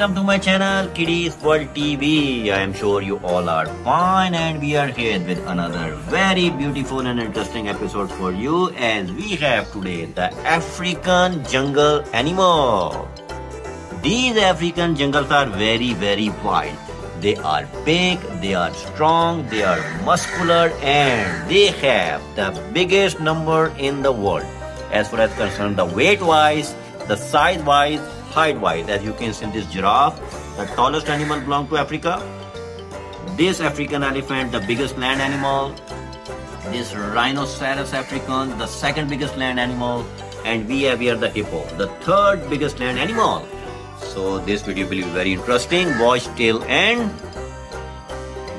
Welcome to my channel Kidiez World TV. I am sure you all are fine, and we are here with another very beautiful and interesting episode for you, as we have today the African jungle animal. These African jungles are very wild. They are big, they are strong, they are muscular, and they have the biggest number in the world. As far as concerned the weight-wise, the size-wise, height-wise, as you can see this giraffe, the tallest animal belong to Africa. This African elephant, the biggest land animal. This Rhinoceros African, the second biggest land animal. And we have here the hippo, the third biggest land animal. So this video will be very interesting. Watch till end.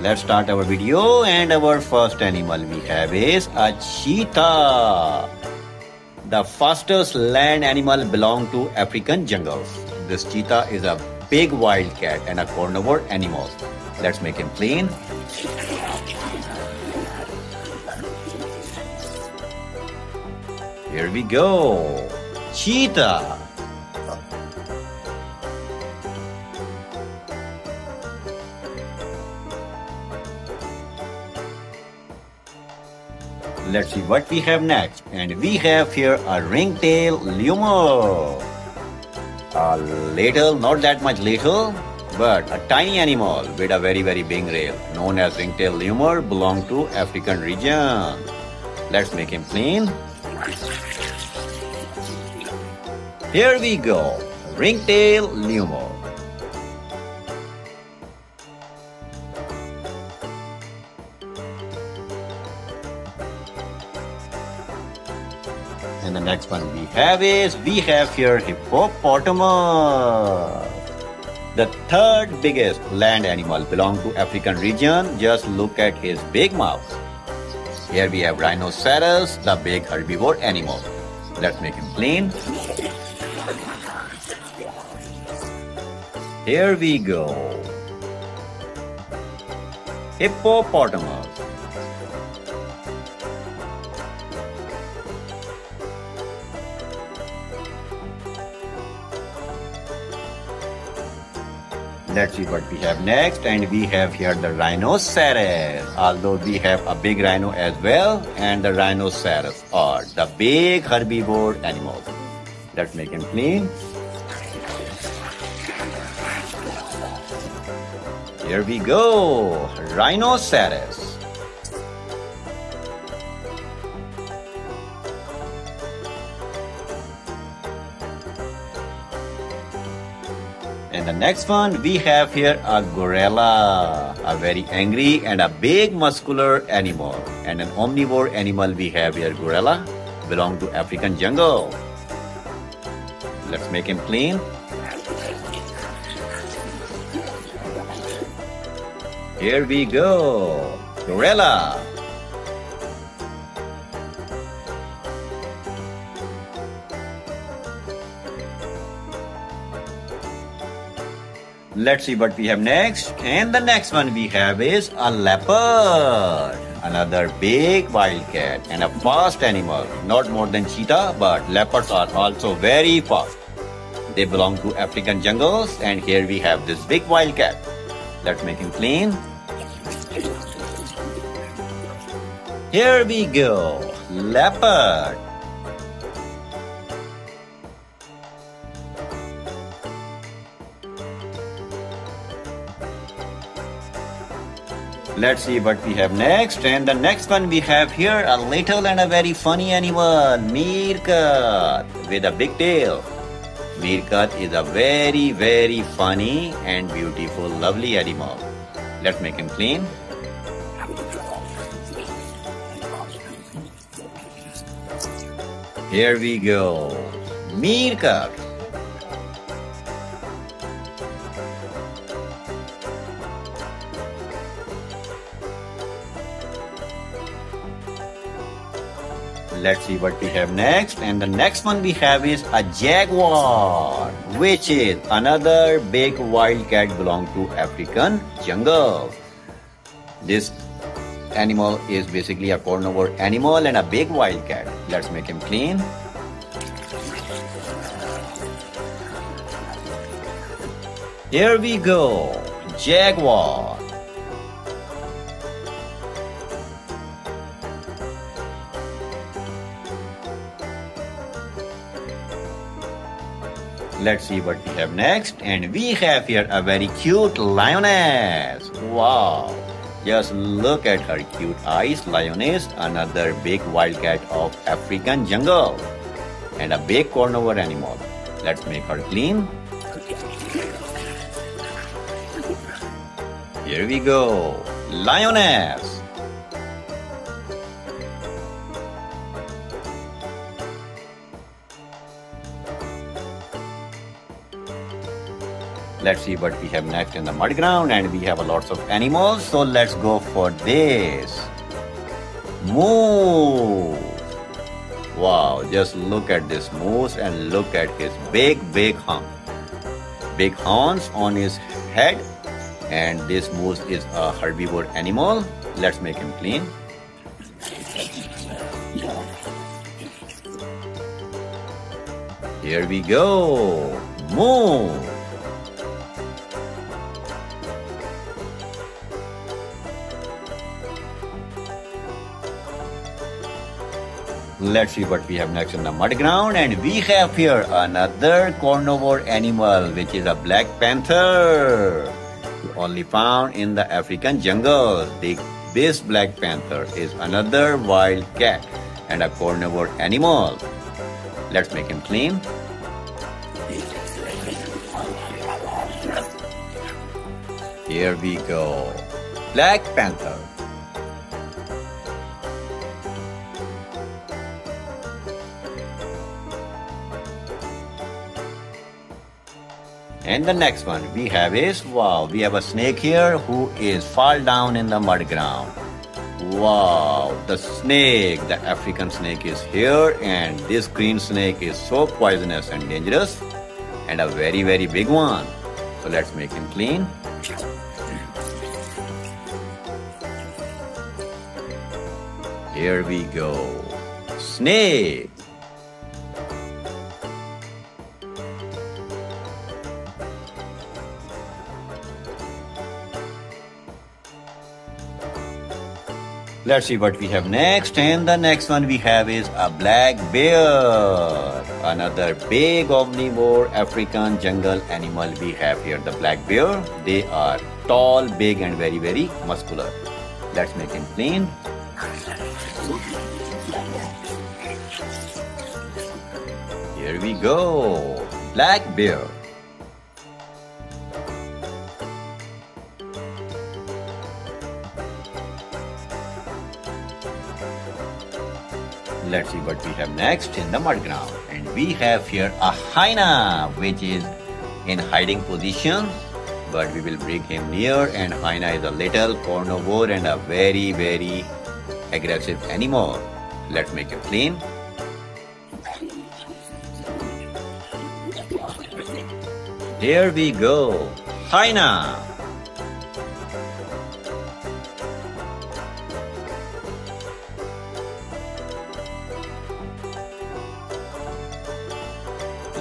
Let's start our video, and our first animal we have is a cheetah. The fastest land animal belong to African jungles. This cheetah is a big wildcat and a carnivore animal. Let's make him clean. Here we go. Cheetah. Let's see what we have next. And we have here a ringtail lemur. A little, not that much little, but a tiny animal with a very big rail, known as ringtail lemur, belong to African region. Let's make him clean. Here we go. Ringtail lemur. And the next one we have is, we have here hippopotamus. The third biggest land animal belong to African region. Just look at his big mouth. Here we have rhinoceros, the big herbivore animal. Let's make him clean. Here we go. Hippopotamus. Let's see what we have next, and we have here the rhinoceros. Although we have a big rhino as well, and the rhinoceros are the big herbivore animals. Let's make him clean. Here we go, rhinoceros. And the next one we have here a gorilla, a very angry and a big muscular animal, and an omnivore animal we have here, gorilla, belong to African jungle. Let's make him clean. Here we go, gorilla. Let's see what we have next. And the next one we have is a leopard. Another big wildcat and a fast animal. Not more than cheetah, but leopards are also very fast. They belong to African jungles, and here we have this big wildcat. Let's make him clean. Here we go. Leopard. Let's see what we have next, and the next one we have here a little and a very funny animal, meerkat, with a big tail. Meerkat is a very funny and beautiful, lovely animal. Let's make him clean. Here we go, meerkat. Let's see what we have next, and the next one we have is a jaguar, which is another big wildcat belong to African jungle. This animal is basically a carnivore animal and a big wildcat. Let's make him clean. There we go, jaguar. Let's see what we have next, and we have here a very cute lioness. Wow, just look at her cute eyes. Lioness, another big wildcat of African jungle, and a big carnivore animal. Let's make her clean. Here we go, lioness. Let's see what we have next in the mud ground, and we have lots of animals, so let's go for this. Moose! Wow, just look at this moose and look at his big hump. Big horns on his head, and this moose is a herbivore animal. Let's make him clean. Here we go, moose! Let's see what we have next in the mud ground, and we have here another carnivore animal, which is a black panther, only found in the African jungle. This black panther is another wild cat and a carnivore animal. Let's make him clean. Here we go, black panther. And the next one we have is, wow, we have a snake here who is fall down in the mud ground. Wow, the snake, the African snake is here, and this green snake is so poisonous and dangerous, and a very big one. So let's make him clean. Here we go, snake. Let's see what we have next, and the next one we have is a black bear. Another big omnivore African jungle animal we have here, the black bear. They are tall, big, and very muscular. Let's make him clean. Here we go, black bear. Let's see what we have next in the mud ground, and we have here a hyena, which is in hiding position, but we will bring him near. And hyena is a little carnivore and a very aggressive animal. Let's make him clean. There we go, hyena.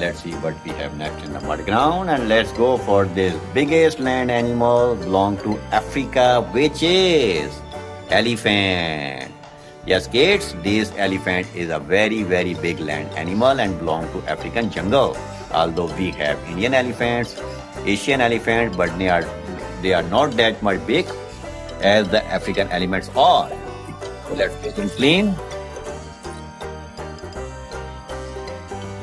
Let's see what we have next in the mud ground, and let's go for this biggest land animal belong to Africa, which is elephant. Yes kids, this elephant is a very big land animal and belong to African jungle. Although we have Indian elephants, Asian elephants, but they are not that much big as the African elephants are. Let's get them clean.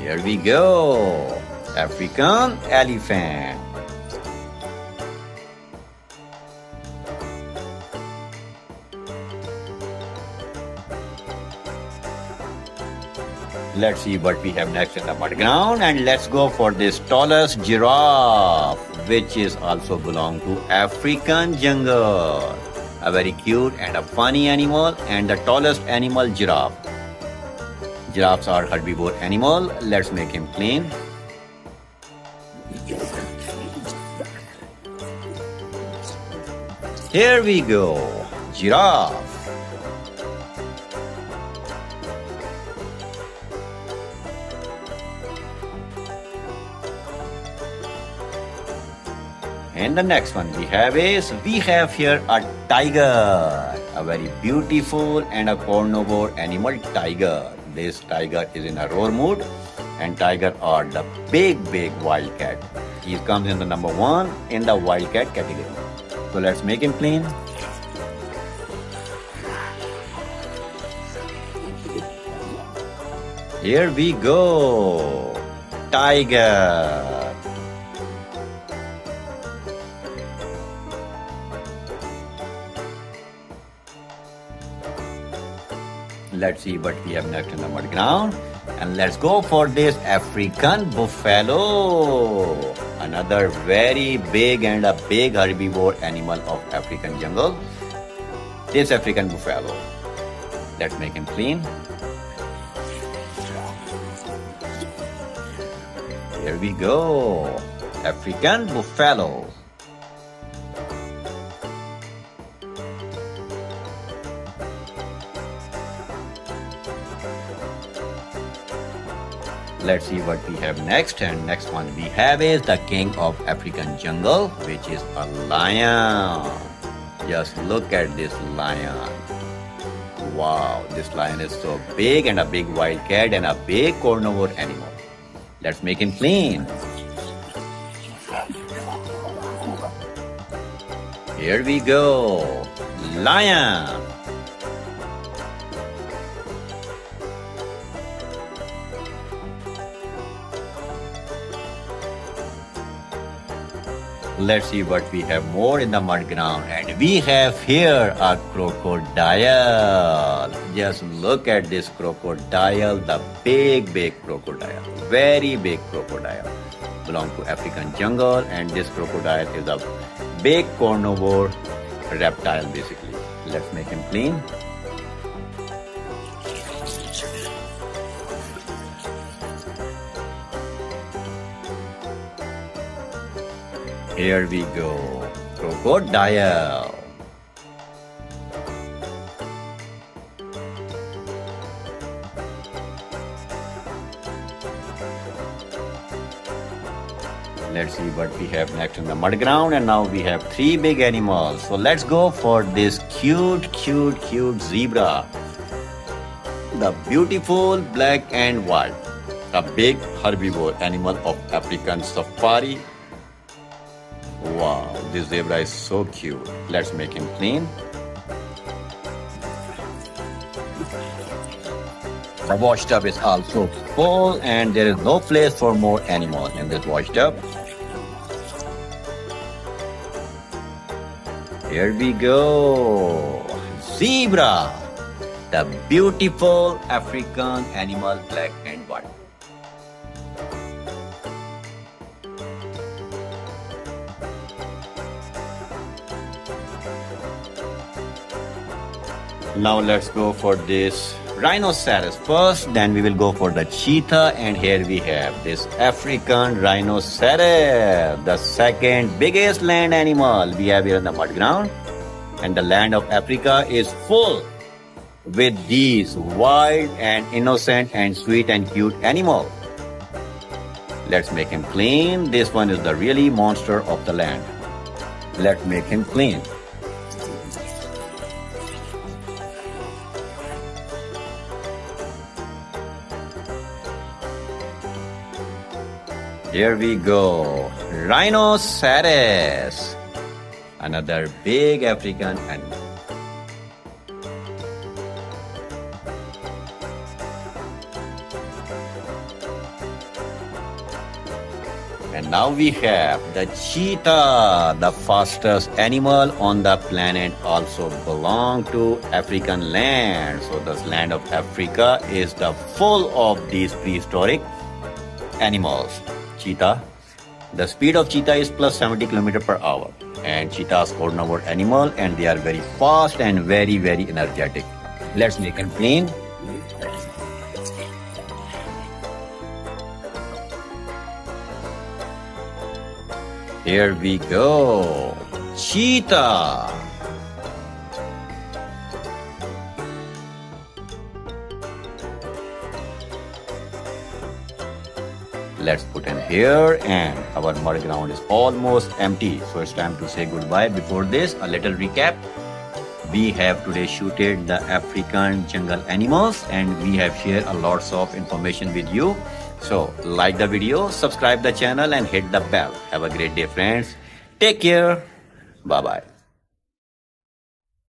Here we go, African elephant. Let's see what we have next in the mud ground, and let's go for this tallest giraffe, which is also belong to African jungle. A very cute and a funny animal, and the tallest animal, giraffe. Giraffes are herbivore animal. Let's make him clean. Here we go, giraffe. And the next one we have is, we have here a tiger, a very beautiful and a carnivore animal, tiger. This tiger is in a roar mood, and tiger are the big wildcat. He comes in the number one in the wildcat category. So let's make him clean. Here we go, tiger. Let's see what we have next in the mud ground. And let's go for this African buffalo. Another very big and a big herbivore animal of African jungle. This African buffalo. Let's make him clean. Here we go. African buffalo. Let's see what we have next, and next one we have is the king of African jungle, which is a lion. Just look at this lion. Wow, this lion is so big and a big wildcat and a big carnivore animal. Let's make him clean. Here we go, lion. Let's see what we have more in the mud ground. And we have here a crocodile. Just look at this crocodile, the big crocodile. Very big crocodile. Belong to African jungle, and this crocodile is a big carnivore reptile basically. Let's make him clean. Here we go, crocodile. Let's see what we have next in the mud ground, and now we have three big animals. So let's go for this cute zebra. The beautiful black and white, a big herbivore animal of African safari. Wow, this zebra is so cute. Let's make him clean. The wash tub is also full, and there is no place for more animals in this wash tub. Here we go, zebra, the beautiful African animal, black and white. Now let's go for this rhinoceros first, then we will go for the cheetah, and here we have this African rhinoceros, the second biggest land animal we have here on the mud ground. And the land of Africa is full with these wild and innocent and sweet and cute animals. Let's make him clean. This one is the really monster of the land. Let's make him clean. Here we go, rhinoceros, another big African animal. And now we have the cheetah, the fastest animal on the planet, also belong to African land. So this land of Africa is the full of these prehistoric animals. Cheetah. The speed of cheetah is +70 km/h, and cheetahs are carnivore animal, and they are very fast and very energetic. Let's make them clean. Here we go, cheetah. Let's put him here, and our mud ground is almost empty, so it's time to say goodbye. Before this, a little recap. We have today shooted the African jungle animals and we have shared a lots of information with you. So like the video, subscribe the channel and hit the bell. Have a great day, friends. Take care. Bye-bye.